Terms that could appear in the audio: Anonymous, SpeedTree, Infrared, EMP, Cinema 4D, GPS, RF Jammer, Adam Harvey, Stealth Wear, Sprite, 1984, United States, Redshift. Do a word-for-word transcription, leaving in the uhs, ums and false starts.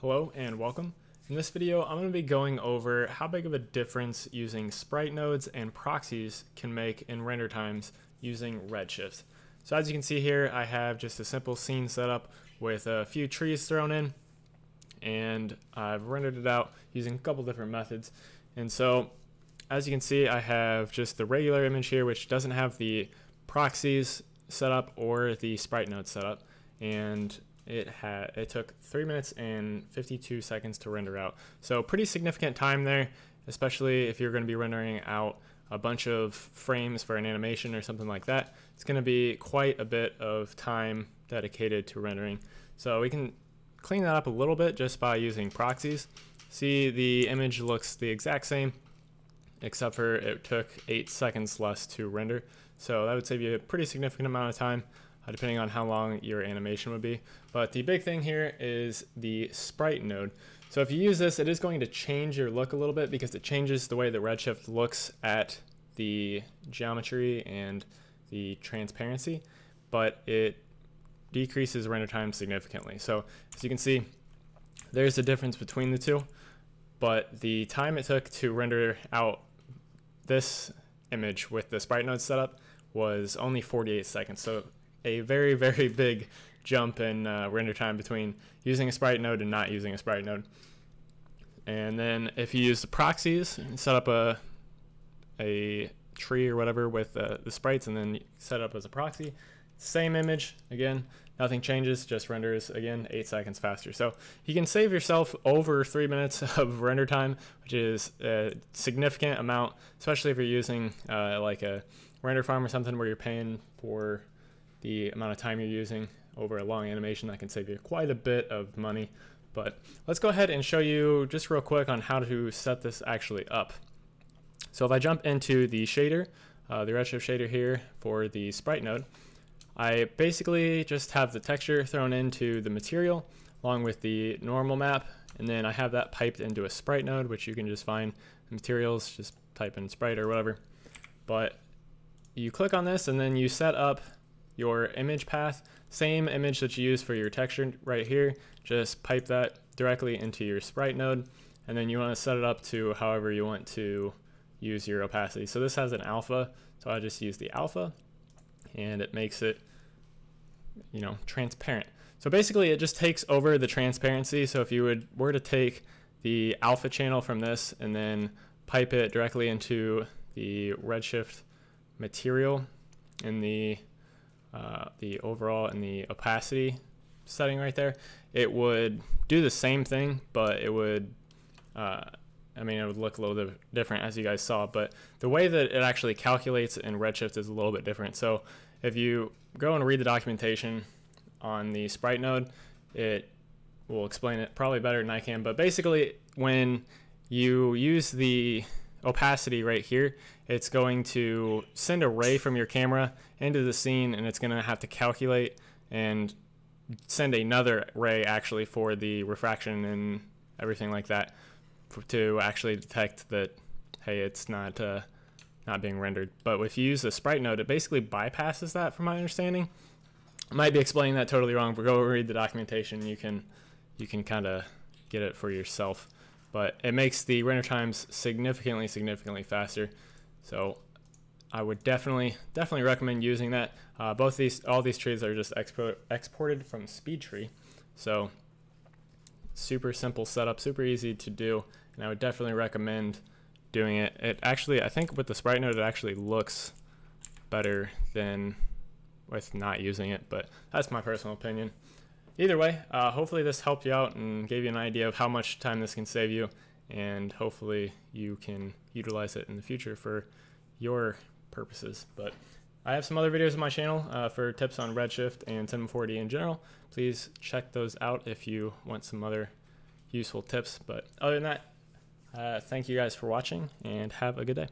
Hello and welcome. In this video, I'm going to be going over how big of a difference using sprite nodes and proxies can make in render times using Redshift. So as you can see here, I have just a simple scene set up with a few trees thrown in, and I've rendered it out using a couple different methods. And so as you can see, I have just the regular image here, which doesn't have the proxies set up or the sprite node set up. And It, had, it took three minutes and fifty-two seconds to render out. So pretty significant time there, especially if you're going to be rendering out a bunch of frames for an animation or something like that. It's going to be quite a bit of time dedicated to rendering. So we can clean that up a little bit just by using proxies. See, the image looks the exact same, except for it took eight seconds less to render. So that would save you a pretty significant amount of time, depending on how long your animation would be. But the big thing here is the sprite node. So if you use this, it is going to change your look a little bit because it changes the way that Redshift looks at the geometry and the transparency, but it decreases render time significantly. So as you can see, there's a difference between the two, but the time it took to render out this image with the sprite node setup was only forty-eight seconds. So a very, very big jump in uh, render time between using a sprite node and not using a sprite node. And then if you use the proxies and set up a, a tree or whatever with uh, the sprites and then set up as a proxy, same image, again, nothing changes, just renders, again, eight seconds faster. So you can save yourself over three minutes of render time, which is a significant amount, especially if you're using uh, like a render farm or something where you're paying for the amount of time you're using over a long animation. That can save you quite a bit of money. But let's go ahead and show you just real quick on how to set this actually up. So if I jump into the shader, uh, the Redshift shader here for the sprite node, I basically just have the texture thrown into the material along with the normal map, and then I have that piped into a sprite node, which you can just find in materials, just type in sprite or whatever. But you click on this and then you set up your image path, same image that you use for your texture right here, just pipe that directly into your sprite node, and then you want to set it up to however you want to use your opacity. So this has an alpha, so I just use the alpha, and it makes it, you know, transparent. So basically it just takes over the transparency. So if you would were to take the alpha channel from this and then pipe it directly into the Redshift material in the Uh, the overall and the opacity setting right there, it would do the same thing, but it would, uh, I mean, it would look a little bit different as you guys saw, but the way that it actually calculates in Redshift is a little bit different. So if you go and read the documentation on the sprite node, it will explain it probably better than I can, but basically when you use the opacity right here, it's going to send a ray from your camera into the scene, and it's going to have to calculate and send another ray actually for the refraction and everything like that for, to actually detect that, hey, it's not uh, not being rendered. But if you use the sprite node, it basically bypasses that, from my understanding. I might be explaining that totally wrong, but go read the documentation. You can you can kind of get it for yourself. But it makes the render times significantly, significantly faster. So I would definitely, definitely recommend using that. Uh, both these, all these trees are just export, exported from SpeedTree. So super simple setup, super easy to do. And I would definitely recommend doing it. It actually, I think with the sprite node, it actually looks better than with not using it, but that's my personal opinion. Either way, uh, hopefully this helped you out and gave you an idea of how much time this can save you, and hopefully you can utilize it in the future for your purposes. But I have some other videos on my channel uh, for tips on Redshift and Cinema four D in general. Please check those out if you want some other useful tips. But other than that, uh, thank you guys for watching, and have a good day.